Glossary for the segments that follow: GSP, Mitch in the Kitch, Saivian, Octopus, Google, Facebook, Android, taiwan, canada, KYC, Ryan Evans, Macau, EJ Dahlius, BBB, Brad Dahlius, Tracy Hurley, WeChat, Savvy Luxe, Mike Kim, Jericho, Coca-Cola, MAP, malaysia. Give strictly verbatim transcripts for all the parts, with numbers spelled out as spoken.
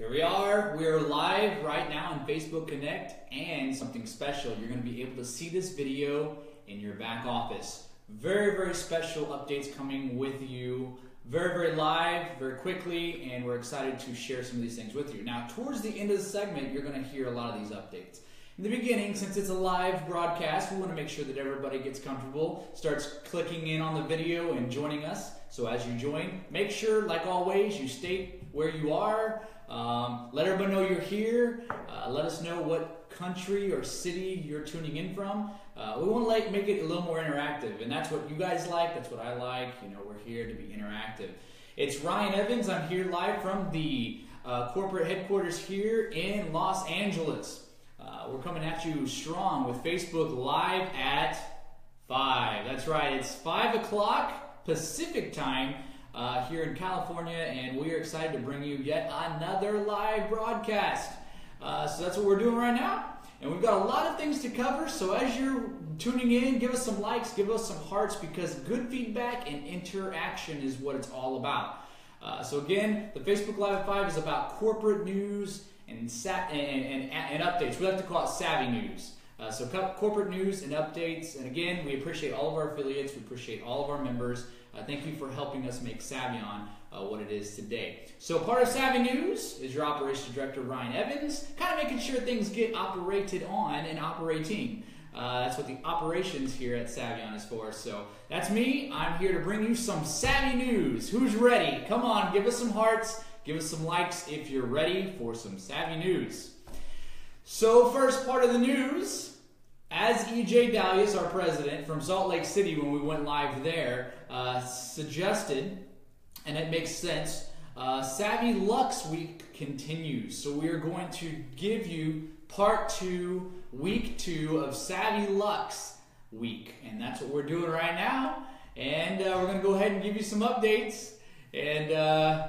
Here we are. We are live right now on Facebook Connect, and something special. You're going to be able to see this video in your back office. Very, very special updates coming with you. Very, very live, very quickly, and we're excited to share some of these things with you. Now, towards the end of the segment, you're going to hear a lot of these updates. In the beginning, since it's a live broadcast, we want to make sure that everybody gets comfortable, starts clicking in on the video and joining us. So as you join, make sure, like always, you state where you are. Um, let everybody know you're here. Uh, let us know what country or city you're tuning in from. Uh, we want to like make it a little more interactive, and that's what you guys like. That's what I like. You know, we're here to be interactive. It's Ryan Evans. I'm here live from the uh, corporate headquarters here in Los Angeles. Uh, we're coming at you strong with Facebook Live at five. That's right. It's five o'clock Pacific time. Uh, here in California, and we are excited to bring you yet another live broadcast. Uh, so that's what we're doing right now, and we've got a lot of things to cover. So as you're tuning in, give us some likes, give us some hearts, because good feedback and interaction is what it's all about. Uh, so again, the Facebook Live at five is about corporate news and, sa and, and, and updates. We like to call it Savvy News. Uh, so co corporate news and updates, and again, we appreciate all of our affiliates, we appreciate all of our members. Uh, thank you for helping us make Saivian uh, what it is today. So part of Savvy News is your operations director, Ryan Evans, kind of making sure things get operated on and operating. Uh, that's what the operations here at Saivian is for. So that's me. I'm here to bring you some Savvy News. Who's ready? Come on, give us some hearts, give us some likes if you're ready for some Savvy News. So first part of the news, as E J Dahlius, our president from Salt Lake City, when we went live there, uh, suggested, and it makes sense, uh, Savvy Luxe Week continues. So we are going to give you part two, week two of Savvy Luxe Week. And that's what we're doing right now. And uh, we're going to go ahead and give you some updates. And uh,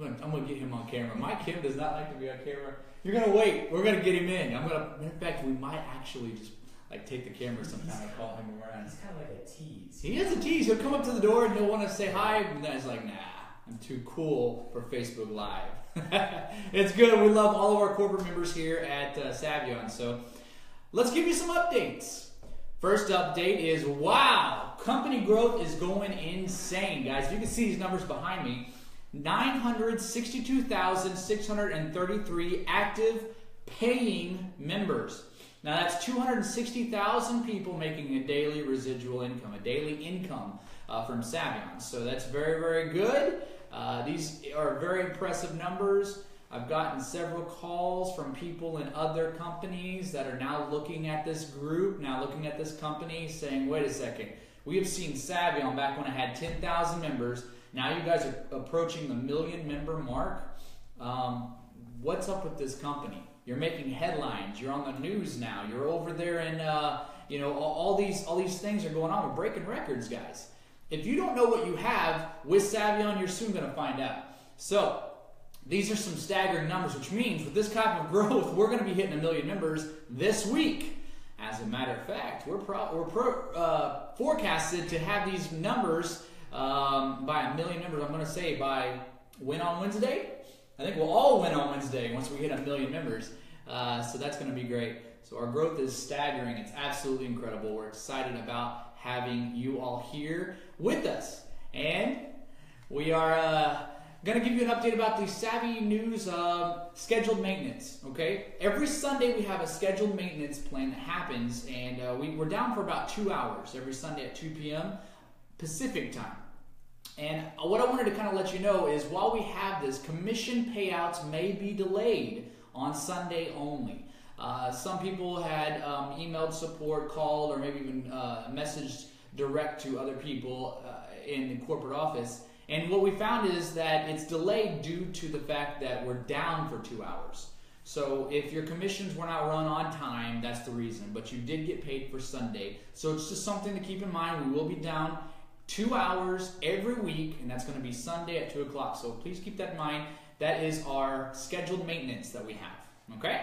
I'm going to get him on camera. Mike Kim does not like to be on camera. You're going to wait. We're going to get him in. I'm going to, matter of fact, we might actually just like take the camera sometime and call him around. He's kind of like a tease. He is a tease. He'll come up to the door and he'll want to say hi. And then it's like, nah, I'm too cool for Facebook Live. It's good. We love all of our corporate members here at uh, Saivian. So let's give you some updates. First update is, wow, company growth is going insane. Guys, you can see these numbers behind me. nine hundred sixty-two thousand six hundred thirty-three active paying members. Now that's two hundred sixty thousand people making a daily residual income, a daily income uh, from Saivian. So that's very, very good. Uh, these are very impressive numbers. I've gotten several calls from people in other companies that are now looking at this group, now looking at this company saying, wait a second, we have seen Saivian back when I had ten thousand members. Now you guys are approaching the million member mark. Um, what's up with this company? You're making headlines. You're on the news now. You're over there, and uh, you know all, all these all these things are going on. We're breaking records, guys. If you don't know what you have with Saivian, you're soon going to find out. So these are some staggering numbers, which means with this type of growth, we're going to be hitting a million members this week. As a matter of fact, we're pro we're pro uh, forecasted to have these numbers. Um, by a million members, I'm going to say by win on Wednesday. I think we'll all win on Wednesday once we hit a million members. Uh, so that's going to be great. So our growth is staggering. It's absolutely incredible. We're excited about having you all here with us. And we are uh, going to give you an update about the Savvy News uh, scheduled maintenance. Okay, every Sunday we have a scheduled maintenance plan that happens, and uh, we, we're down for about two hours every Sunday at two P M Pacific time. And what I wanted to kind of let you know is while we have this, commission payouts may be delayed on Sunday only. Uh, some people had um, emailed support, called, or maybe even uh, messaged direct to other people uh, in the corporate office. And what we found is that it's delayed due to the fact that we're down for two hours. So if your commissions were not run on time, that's the reason. But you did get paid for Sunday. So it's just something to keep in mind. We will be down two hours every week, and that's going to be Sunday at two o'clock. So please keep that in mind. That is our scheduled maintenance that we have. Okay?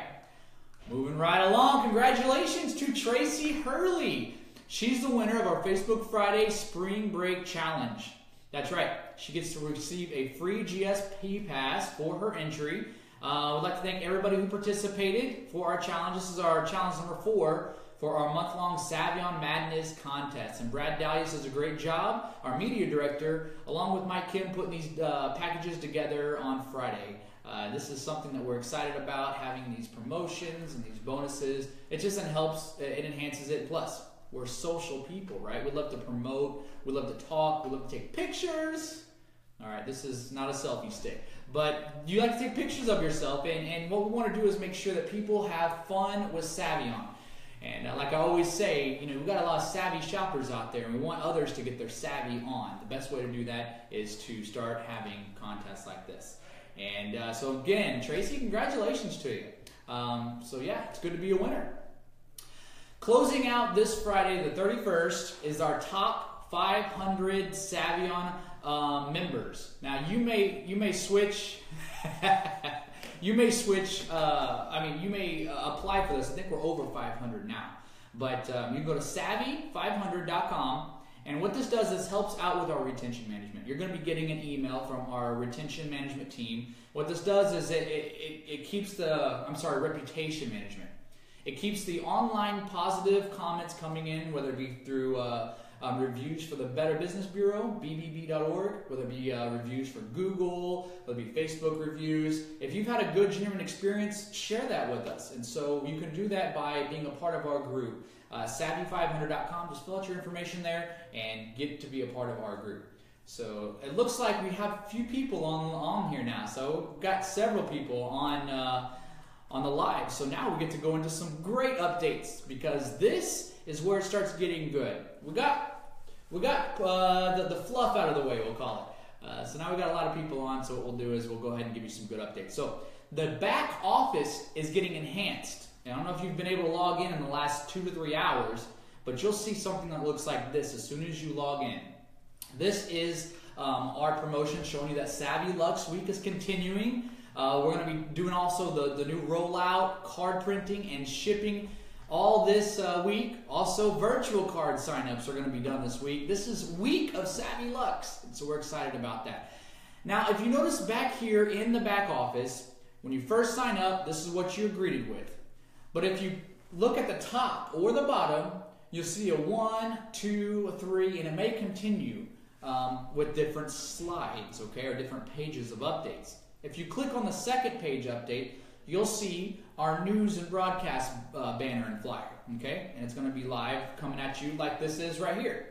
Moving right along. Congratulations to Tracy Hurley. She's the winner of our Facebook Friday Spring Break Challenge. That's right. she gets to receive a free G S P pass for her entry. Uh, we'd like to thank everybody who participated for our challenge. This is our challenge number four for our month-long Saivian Madness contest. And Brad Dahlius does a great job, our media director, along with Mike Kim, putting these uh, packages together on Friday. Uh, this is something that we're excited about, having these promotions and these bonuses. It just helps, it enhances it. Plus, we're social people, right? We love to promote, we love to talk, we love to take pictures. All right, this is not a selfie stick, but you like to take pictures of yourself, and, and what we want to do is make sure that people have fun with Saivian. And uh, like I always say, you know, we've got a lot of savvy shoppers out there, and we want others to get their savvy on. The best way to do that is to start having contests like this. And uh, so again, Tracy, congratulations to you. Um, so yeah, it's good to be a winner. Closing out this Friday, the thirty-first, is our top five hundred Saivian um, members. Now you may you may switch. You may switch, uh, I mean, you may uh, apply for this. I think we're over five hundred now. But um, you can go to savvy five hundred dot com. And what this does is helps out with our retention management. You're going to be getting an email from our retention management team. What this does is it, it, it keeps the, I'm sorry, reputation management. It keeps the online positive comments coming in, whether it be through uh, um, reviews for the Better Business Bureau, B B B dot org, whether it be uh, reviews for Google, whether it be Facebook reviews. If you've had a good, genuine experience, share that with us. And so you can do that by being a part of our group. Uh, savvy five hundred dot com, just fill out your information there and get to be a part of our group. So it looks like we have a few people on, on here now. So we've got several people on uh, on the live. So now we get to go into some great updates, because this is where it starts getting good. We got we got uh, the, the fluff out of the way, we'll call it. Uh, so now we've got a lot of people on, so what we'll do is we'll go ahead and give you some good updates. So the back office is getting enhanced. Now, I don't know if you've been able to log in in the last two to three hours, but you'll see something that looks like this as soon as you log in. This is um, our promotion showing you that Savvy Luxe Week is continuing. Uh, we're going to be doing also the, the new rollout, card printing, and shipping all this uh, week. Also, virtual card signups are going to be done this week. This is Week of Savvy Luxe, and so we're excited about that. Now, if you notice back here in the back office, when you first sign up, this is what you're greeted with. But if you look at the top or the bottom, you'll see a one, two, three, and it may continue um, with different slides, okay, or different pages of updates. If you click on the second page update, you'll see our news and broadcast uh, banner and flyer, okay? And it's going to be live coming at you like this is right here.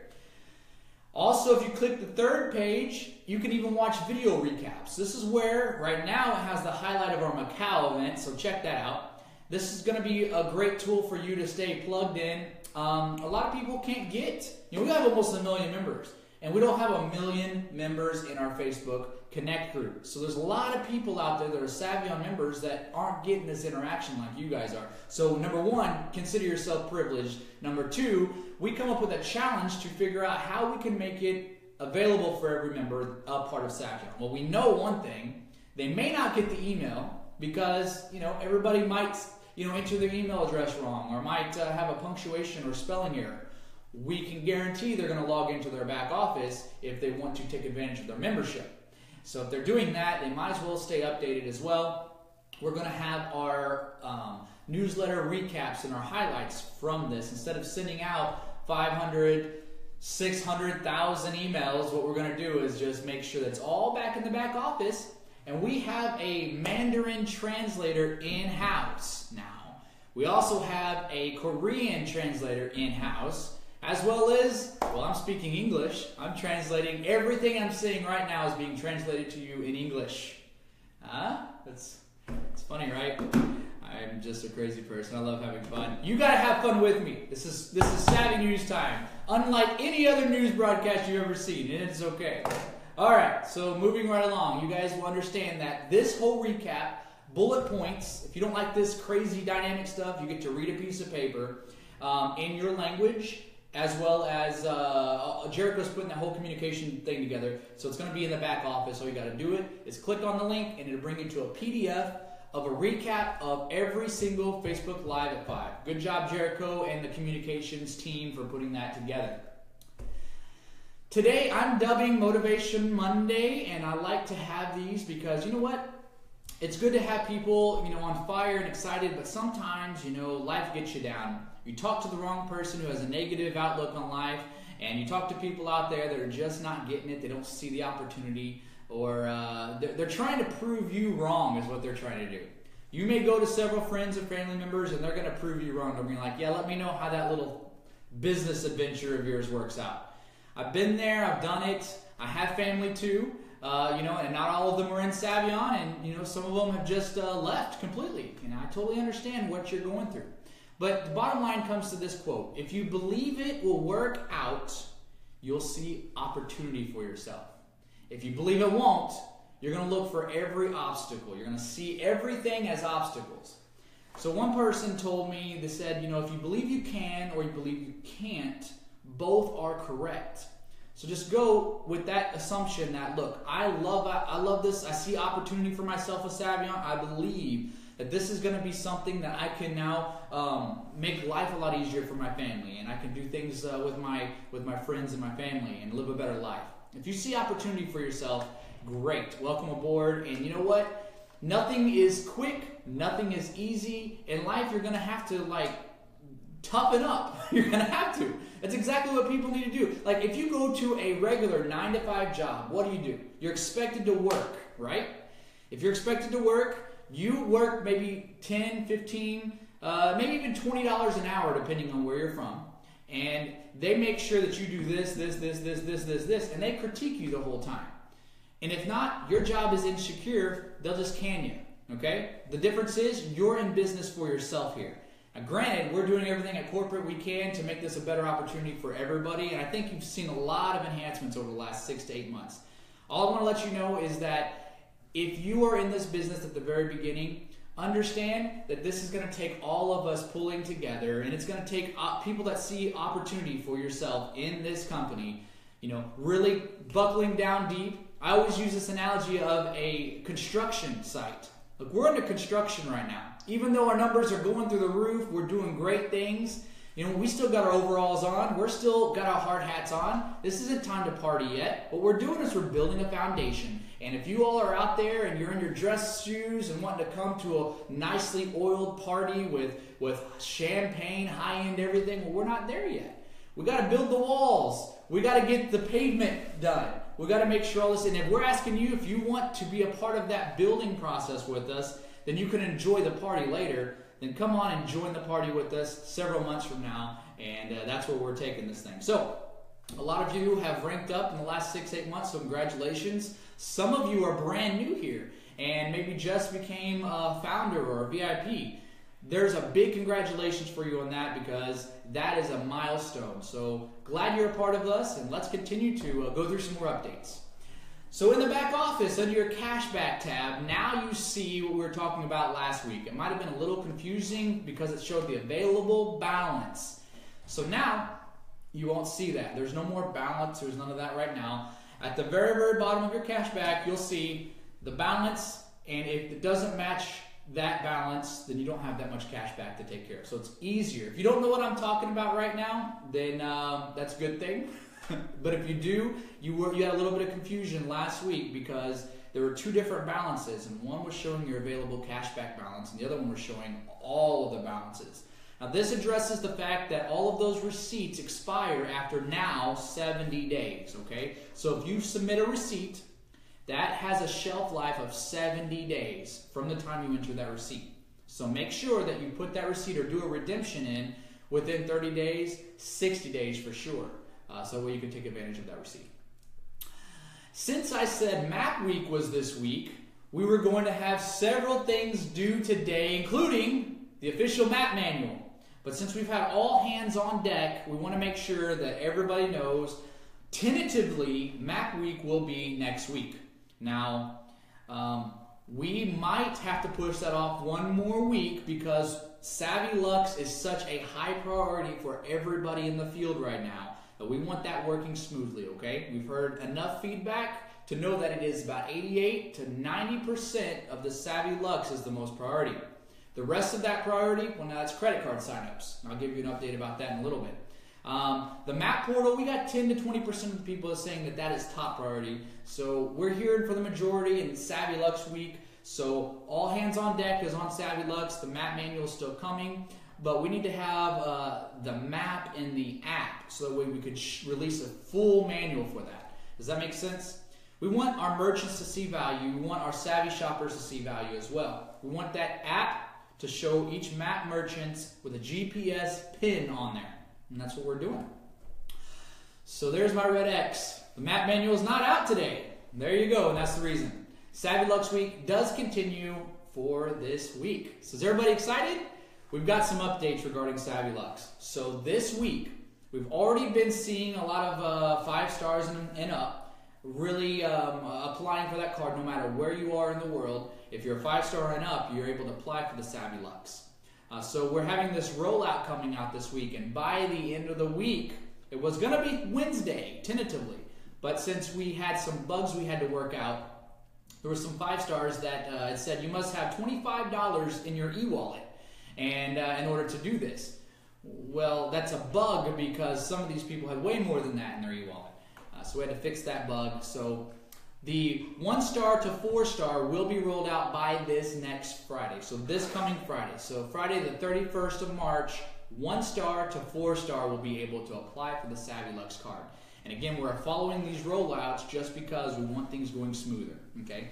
Also, if you click the third page, you can even watch video recaps. This is where, right now, it has the highlight of our Macau event, so check that out. This is going to be a great tool for you to stay plugged in. Um, a lot of people can't get, you know, we have almost a million members, and we don't have a million members in our Facebook Connect group. So there's a lot of people out there that are Saivian members that aren't getting this interaction like you guys are. So number one, consider yourself privileged. Number two, we come up with a challenge to figure out how we can make it available for every member, a part of Saivian. Well, we know one thing, they may not get the email because, you know, everybody might, you know, enter their email address wrong, or might uh, have a punctuation or spelling error. We can guarantee they're going to log into their back office if they want to take advantage of their membership. So if they're doing that, they might as well stay updated as well. We're going to have our um, newsletter recaps and our highlights from this. Instead of sending out five hundred, six hundred thousand emails, what we're going to do is just make sure that's all back in the back office. And we have a Mandarin translator in-house now. We also have a Korean translator in-house, as well as, well, I'm speaking English. I'm translating. Everything I'm saying right now is being translated to you in English. Huh? That's, that's funny, right? I'm just a crazy person. I love having fun. You gotta have fun with me. This is, this is Savvy News time. Unlike any other news broadcast you've ever seen, and it's okay. Alright, so moving right along, you guys will understand that this whole recap, bullet points, if you don't like this crazy dynamic stuff, you get to read a piece of paper um, in your language, as well as uh, Jericho's putting that whole communication thing together, so it's going to be in the back office. All you got to do it is click on the link, and it'll bring you to a P D F of a recap of every single Facebook Live at five. Good job, Jericho, and the communications team for putting that together. Today, I'm dubbing Motivation Monday, and I like to have these because, you know what? It's good to have people, you know, on fire and excited, but sometimes, you know, life gets you down. You talk to the wrong person who has a negative outlook on life, and you talk to people out there that are just not getting it. They don't see the opportunity, or uh, they're, they're trying to prove you wrong is what they're trying to do. You may go to several friends and family members, and they're going to prove you wrong. They're going to be like, yeah, let me know how that little business adventure of yours works out. I've been there. I've done it. I have family, too. Uh, you know, and not all of them are in Saivian, and, you know, some of them have just uh, left completely. And I totally understand what you're going through. But the bottom line comes to this quote. If you believe it will work out, you'll see opportunity for yourself. If you believe it won't, you're going to look for every obstacle. You're going to see everything as obstacles. So one person told me, they said, you know, if you believe you can or you believe you can't, both are correct. So just go with that assumption that, look, I love, I, I love this. I see opportunity for myself as Saivian. I believe that this is going to be something that I can now um, make life a lot easier for my family, and I can do things uh, with my with my friends and my family and live a better life. If you see opportunity for yourself, great. Welcome aboard. And you know what? Nothing is quick. Nothing is easy. In life, you're going to have to like toughen up. You're going to have to. That's exactly what people need to do. Like if you go to a regular nine to five job, what do you do? You're expected to work, right? If you're expected to work, you work maybe ten, fifteen, uh, maybe even twenty dollars an hour, depending on where you're from. And they make sure that you do this, this, this, this, this, this, this, and they critique you the whole time. And if not, your job is insecure, they'll just can you, okay? The difference is you're in business for yourself here. Now, granted, we're doing everything at corporate we can to make this a better opportunity for everybody, and I think you've seen a lot of enhancements over the last six to eight months. All I want to let you know is that if you are in this business at the very beginning, understand that this is going to take all of us pulling together, and it's going to take people that see opportunity for yourself in this company, you know, really buckling down deep. I always use this analogy of a construction site. Look, we're under construction right now. Even though our numbers are going through the roof, we're doing great things. You know, we still got our overalls on. We're still got our hard hats on. This isn't time to party yet. What we're doing is we're building a foundation. And if you all are out there and you're in your dress shoes and wanting to come to a nicely oiled party with, with champagne, high-end everything, well, we're not there yet. We got to build the walls. We got to get the pavement done. We got to make sure all this. And if we're asking you if you want to be a part of that building process with us, then you can enjoy the party later. Then come on and join the party with us several months from now, and uh, that's where we're taking this thing. So, a lot of you have ranked up in the last six, eight months, so congratulations. Some of you are brand new here, and maybe just became a founder or a V I P. There's a big congratulations for you on that because that is a milestone. So, glad you're a part of us, and let's continue to uh, go through some more updates. So in the back office, under your cashback tab, now you see what we were talking about last week. It might have been a little confusing because it showed the available balance. So now you won't see that. There's no more balance. There's none of that right now. At the very, very bottom of your cashback, you'll see the balance. And if it doesn't match that balance, then you don't have that much cashback to take care of. So it's easier. If you don't know what I'm talking about right now, then uh, that's a good thing. But if you do, you were you had a little bit of confusion last week because there were two different balances, and one was showing your available cashback balance, and the other one was showing all of the balances. Now, this addresses the fact that all of those receipts expire after now seventy days, okay? So if you submit a receipt, that has a shelf life of seventy days from the time you enter that receipt. So make sure that you put that receipt or do a redemption in within thirty days, sixty days for sure. Uh, so you can take advantage of that receipt. Since I said MAP week was this week, we were going to have several things due today, including the official MAP manual. But since we've had all hands on deck, we want to make sure that everybody knows tentatively MAP week will be next week. Now, um, we might have to push that off one more week because Savvy Luxe is such a high priority for everybody in the field right now. But we want that working smoothly, okay? We've heard enough feedback to know that it is about eighty-eight to ninety percent of the Savvy Luxe is the most priority. The rest of that priority, well, now that's credit card signups. I'll give you an update about that in a little bit. Um, the MAP portal, we got ten to twenty percent of people that's saying that that is top priority. So we're hearing for the majority in Savvy Luxe week. So all hands on deck is on Savvy Luxe. The MAP manual is still coming, but we need to have uh, the MAP in the app so that way we could sh release a full manual for that. Does that make sense? We want our merchants to see value. We want our savvy shoppers to see value as well. We want that app to show each MAP merchants with a G P S pin on there. And that's what we're doing. So there's my red X. The MAP manual is not out today. There you go, and that's the reason. Savvy Luxe Week does continue for this week. So is everybody excited? We've got some updates regarding Savvy Luxe. So this week, we've already been seeing a lot of uh, five stars and, and up, really um, applying for that card no matter where you are in the world. If you're a five star and up, you're able to apply for the Savvy Luxe. Uh, so we're having this rollout coming out this week, and by the end of the week, it was gonna be Wednesday, tentatively, but since we had some bugs we had to work out, there were some five stars that uh, it said you must have twenty-five dollars in your e-wallet. And uh, in order to do this, well, that's a bug because some of these people had way more than that in their e-wallet. Uh, so we had to fix that bug. So the one star to four star will be rolled out by this next Friday. So this coming Friday. So Friday the thirty-first of March, one star to four star will be able to apply for the Savvy Luxe card. And again, we're following these rollouts just because we want things going smoother. Okay.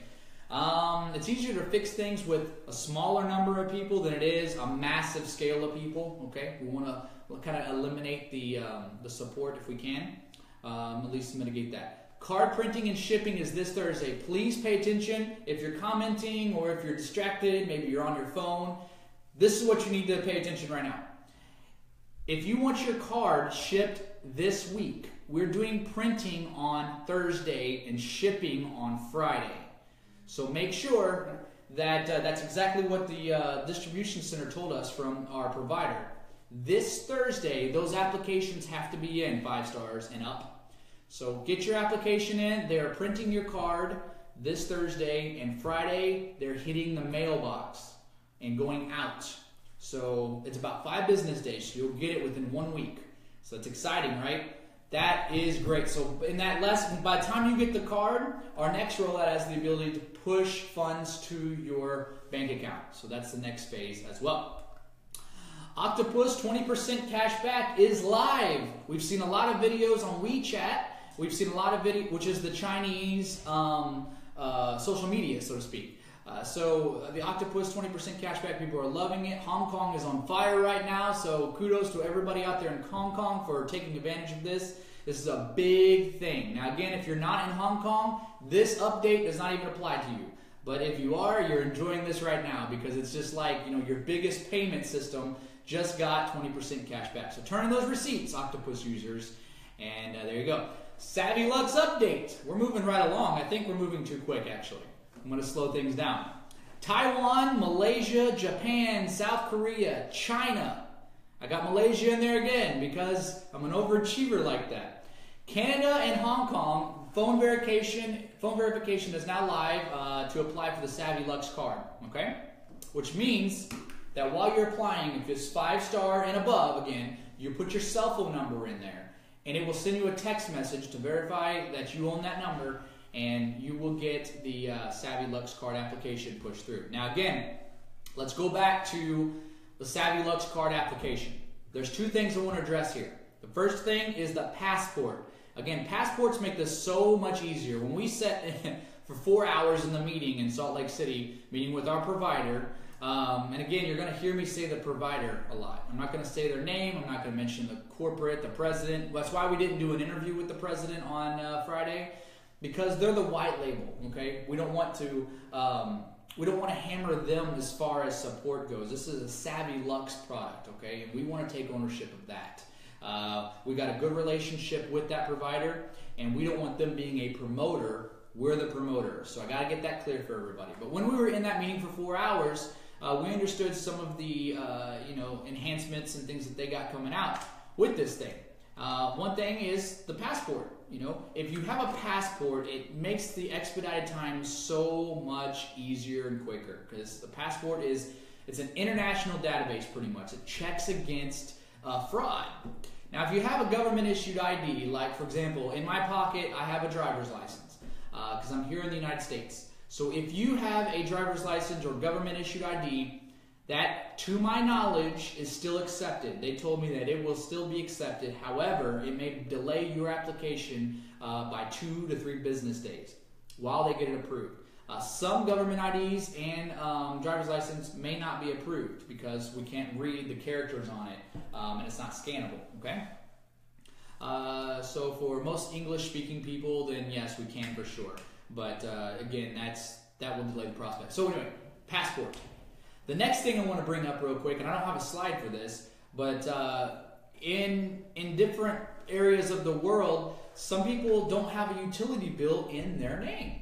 Um, it's easier to fix things with a smaller number of people than it is a massive scale of people. Okay, we want to we'll kind of eliminate the um, the support if we can, um, at least mitigate that. Card printing and shipping is this Thursday. Please pay attention if you're commenting or if you're distracted. Maybe you're on your phone. This is what you need to pay attention right now. If you want your card shipped this week, we're doing printing on Thursday and shipping on Friday. So make sure that uh, that's exactly what the uh, distribution center told us from our provider. This Thursday, those applications have to be in five stars and up. So get your application in. They're printing your card this Thursday, and Friday they're hitting the mailbox and going out. So it's about five business days. So you'll get it within one week. So it's exciting, right? That is great. So in that last, by the time you get the card, our next rollout has the ability to push funds to your bank account. So that's the next phase as well. Octopus twenty percent cash back is live. We've seen a lot of videos on WeChat. We've seen a lot of video, which is the Chinese um, uh, social media, so to speak. Uh, so the Octopus twenty percent cash back, people are loving it. Hong Kong is on fire right now, so kudos to everybody out there in Hong Kong for taking advantage of this. This is a big thing. Now again, if you're not in Hong Kong, this update does not even apply to you. But if you are, you're enjoying this right now because it's just like, you know, your biggest payment system just got twenty percent cash back. So turn in those receipts, Octopus users, and uh, there you go. Savvy Luxe update. We're moving right along. I think we're moving too quick, actually. I'm going to slow things down. Taiwan, Malaysia, Japan, South Korea, China. I got Malaysia in there again because I'm an overachiever like that. Canada and Hong Kong, phone verification, phone verification is now live uh, to apply for the Savvy Luxe card, okay? Which means that while you're applying, if it's five star and above, again, you put your cell phone number in there and it will send you a text message to verify that you own that number, and you will get the uh, Savvy Luxe card application pushed through. Now again, let's go back to the Savvy Luxe card application. There's two things I want to address here. The first thing is the passport. Again, passports make this so much easier. When we sat for four hours in the meeting in Salt Lake City, meeting with our provider, um, and again, you're gonna hear me say the provider a lot. I'm not gonna say their name, I'm not gonna mention the corporate, the president. That's why we didn't do an interview with the president on uh, Friday, because they're the white label, okay? We don't want to um, we don't want to hammer them as far as support goes. This is a Savvy Luxe product, okay? And we want to take ownership of that. Uh, we got a good relationship with that provider, and we don't want them being a promoter. We're the promoter, so I got to get that clear for everybody. But when we were in that meeting for four hours, uh, we understood some of the uh, you know enhancements and things that they got coming out with this thing. Uh, one thing is the passport. You know, if you have a passport, it makes the expedited time so much easier and quicker because the passport is, it's an international database pretty much. It checks against uh, fraud. Now, if you have a government-issued I D, like, for example, in my pocket, I have a driver's license because uh, I'm here in the United States. So if you have a driver's license or government-issued I D, that, to my knowledge, is still accepted. They told me that it will still be accepted. However, it may delay your application uh, by two to three business days while they get it approved. Uh, some government I Ds and um, driver's license may not be approved because we can't read the characters on it um, and it's not scannable, okay? Uh, so for most English-speaking people, then yes, we can for sure. But uh, again, that's that will delay the prospect. So anyway, passport. The next thing I want to bring up real quick, and I don't have a slide for this, but uh, in, in different areas of the world, some people don't have a utility bill in their name.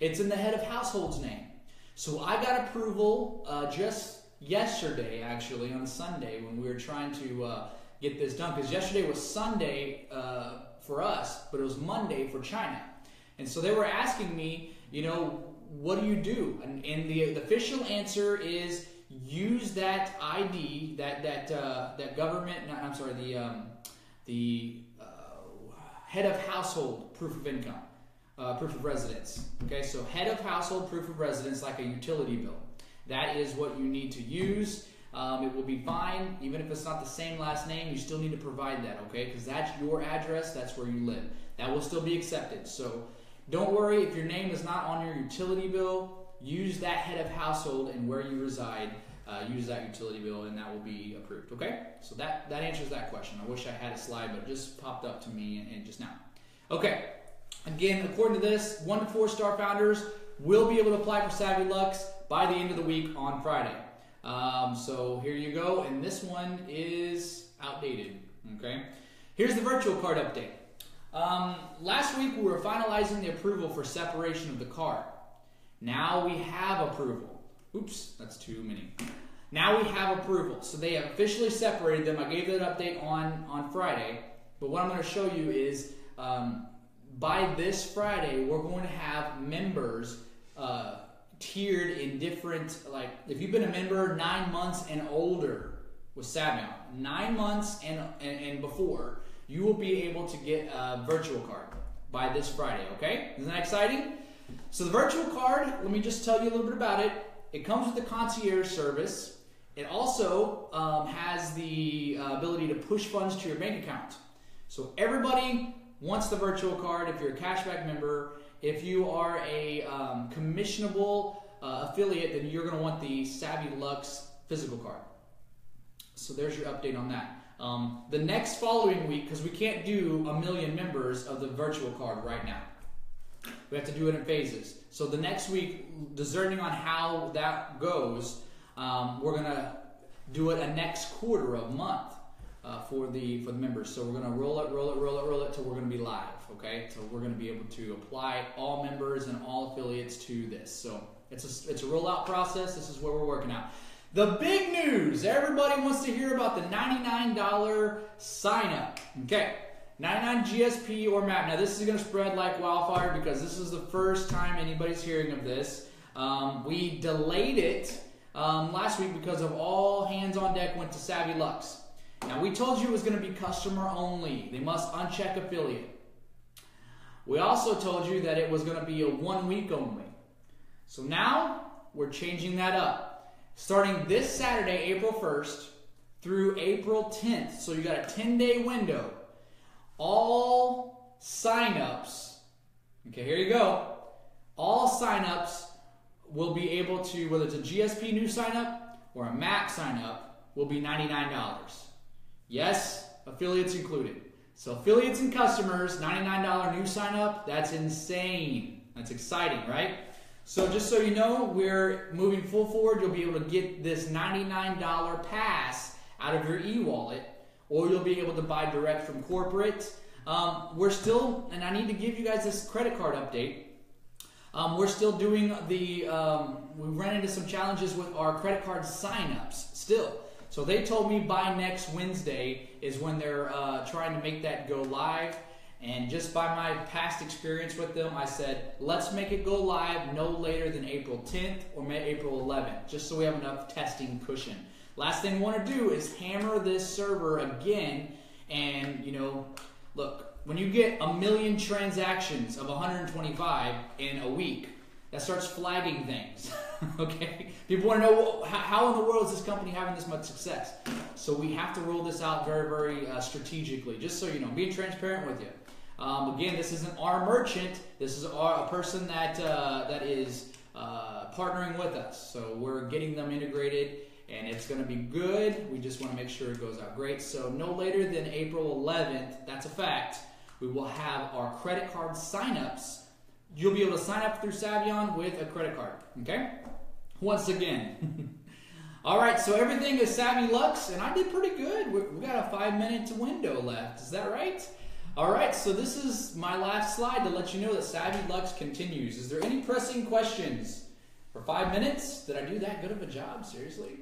It's in the head of household's name. So I got approval uh, just yesterday, actually, on Sunday when we were trying to uh, get this done, because yesterday was Sunday uh, for us, but it was Monday for China. And so they were asking me, you know, what do you do? And, and the, the official answer is use that I D, that that uh, that government, not, I'm sorry, the um, the uh, head of household proof of income, uh, proof of residence. Okay, so head of household proof of residence, like a utility bill. That is what you need to use. Um, it will be fine, even if it's not the same last name. You still need to provide that, okay? Because that's your address. That's where you live. That will still be accepted. So don't worry if your name is not on your utility bill. Use that head of household and where you reside. Uh, use that utility bill, and that will be approved. Okay, so that that answers that question. I wish I had a slide, but it just popped up to me and, and just now. Okay, again, according to this, one to four star founders will be able to apply for Savvy Luxe by the end of the week on Friday. Um, so here you go, and this one is outdated. Okay, here's the virtual card update. Um, last week we were finalizing the approval for separation of the card. Now we have approval. Oops, that's too many. Now we have approval. So they officially separated them. I gave that update on, on Friday. But what I'm going to show you is um, by this Friday we're going to have members uh, tiered in different, like if you've been a member nine months and older with Savvy, nine months and, and, and before, you will be able to get a virtual card by this Friday, okay? Isn't that exciting? So the virtual card, let me just tell you a little bit about it. It comes with the concierge service. It also um, has the uh, ability to push funds to your bank account. So everybody wants the virtual card if you're a cashback member. If you are a um, commissionable uh, affiliate, then you're gonna want the Savvy Luxe physical card. So there's your update on that. Um, the next following week, because we can't do a million members of the virtual card right now. We have to do it in phases. So the next week, discerning on how that goes, um, we're going to do it a next quarter of month uh, for, the, for the members. So we're going to roll it, roll it, roll it, roll it till we're going to be live. Okay, so we're going to be able to apply all members and all affiliates to this. So it's a, it's a rollout process. This is what we're working out. The big news, everybody wants to hear about the ninety-nine dollar sign up. Okay, ninety-nine G S P or M A P. Now this is gonna spread like wildfire because this is the first time anybody's hearing of this. Um, we delayed it um, last week because of all hands on deck went to Savvy Luxe. Now we told you it was gonna be customer only. They must uncheck affiliate. We also told you that it was gonna be a one week only. So now we're changing that up. Starting this Saturday, April first, through April tenth, so you got a ten day window, all signups, okay, here you go, all signups will be able to, whether it's a G S P new signup or a M A P signup, will be ninety-nine dollars. Yes, affiliates included. So affiliates and customers, ninety-nine dollar new signup, that's insane. That's exciting, right? So just so you know, we're moving full forward. You'll be able to get this ninety-nine dollar pass out of your e-wallet, or you'll be able to buy direct from corporate. Um, we're still, and I need to give you guys this credit card update. Um, we're still doing the, um, we ran into some challenges with our credit card signups still. So they told me by next Wednesday is when they're uh, trying to make that go live. And just by my past experience with them, I said, let's make it go live no later than April tenth or April eleventh, just so we have enough testing cushion. Last thing we want to do is hammer this server again And, you know, look, when you get a million transactions of one hundred twenty-five in a week, that starts flagging things, okay? People want to know, how in the world is this company having this much success? So we have to roll this out very, very uh, strategically, just so you know, being transparent with you. Um, again, this isn't our merchant. This is our, a person that, uh, that is uh, partnering with us. So we're getting them integrated, and it's going to be good. We just want to make sure it goes out great. So no later than April eleventh, that's a fact, we will have our credit card signups. You'll be able to sign up through Saivian with a credit card, okay? Once again. All right, so everything is Savvy Luxe, and I did pretty good. We, we got a five minute window left, is that right? All right, so this is my last slide to let you know that Savvy Luxe continues. Is there any pressing questions? For five minutes, did I do that good of a job, seriously?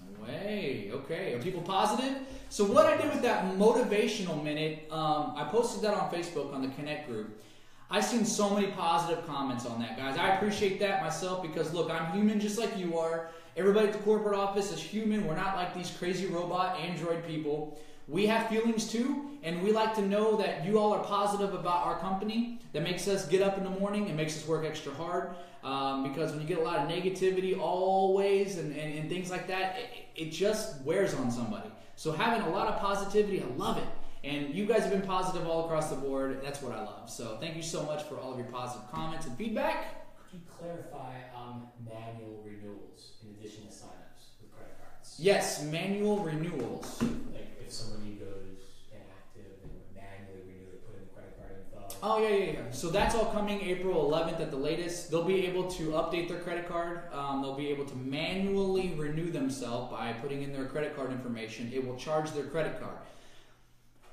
No way, okay, are people positive? So what I did with that motivational minute, um, I posted that on Facebook on the Connect group. I've seen so many positive comments on that, guys. I appreciate that myself because, look, I'm human just like you are. Everybody at the corporate office is human. We're not like these crazy robot Android people. We have feelings too, and we like to know that you all are positive about our company. That makes us get up in the morning and makes us work extra hard um, because when you get a lot of negativity always and, and, and things like that, it, it just wears on somebody. So having a lot of positivity, I love it. And you guys have been positive all across the board. That's what I love. So thank you so much for all of your positive comments and feedback. Could you clarify um, manual renewals in addition to signups with credit cards? Yes, manual renewals. Like if somebody goes inactive and manually renew, they put in the credit card info. Oh, yeah, yeah, yeah. So that's all coming April eleventh at the latest. They'll be able to update their credit card. Um, they'll be able to manually renew themselves by putting in their credit card information. It will charge their credit card.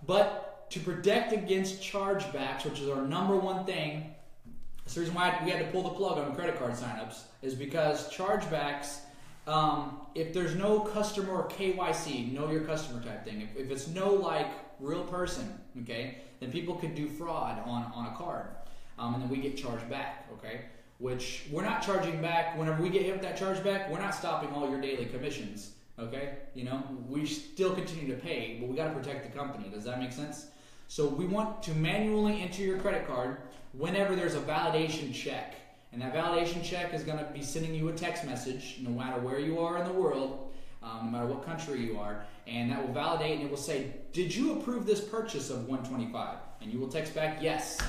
But to protect against chargebacks, which is our number one thing, that's the reason why we had to pull the plug on credit card signups, is because chargebacks, um, if there's no customer K Y C, know your customer type thing, if, if it's no like real person, okay, then people could do fraud on, on a card, um, and then we get charged back, okay? Which we're not charging back. Whenever we get hit with that chargeback, we're not stopping all your daily commissions. Okay, you know, we still continue to pay, but we got to protect the company. Does that make sense? So we want to manually enter your credit card whenever there's a validation check. And that validation check is going to be sending you a text message no matter where you are in the world, um, no matter what country you are. And that will validate and it will say, did you approve this purchase of one twenty-five? And you will text back, yes.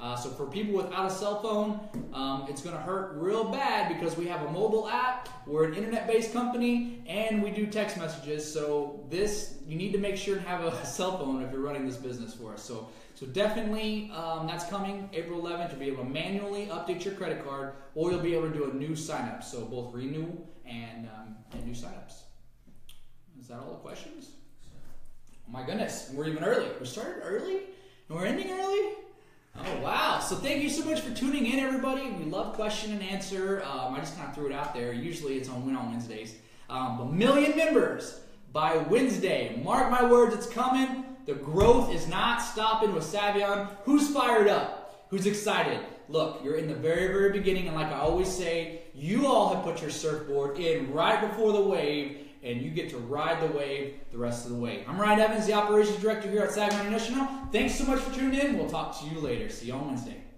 Uh, so for people without a cell phone, um, it's going to hurt real bad because we have a mobile app, we're an internet-based company, and we do text messages. So this, you need to make sure and have a cell phone if you're running this business for us. So, so definitely um, that's coming April eleventh. You'll be able to manually update your credit card, or you'll be able to do a new sign-up. So both renew and, um, and new sign-ups. Is that all the questions? Oh my goodness, we're even early. We started early and we're ending early? Oh, wow. So thank you so much for tuning in, everybody. We love question and answer. Um, I just kind of threw it out there. Usually it's on Win on Wednesdays. Um, but million members by Wednesday. Mark my words, it's coming. The growth is not stopping with Saivian. Who's fired up? Who's excited? Look, you're in the very, very beginning. And like I always say, you all have put your surfboard in right before the wave. And you get to ride the wave the rest of the way. I'm Ryan Evans, the Operations Director here at Saivian International. Thanks so much for tuning in. We'll talk to you later. See you on Wednesday.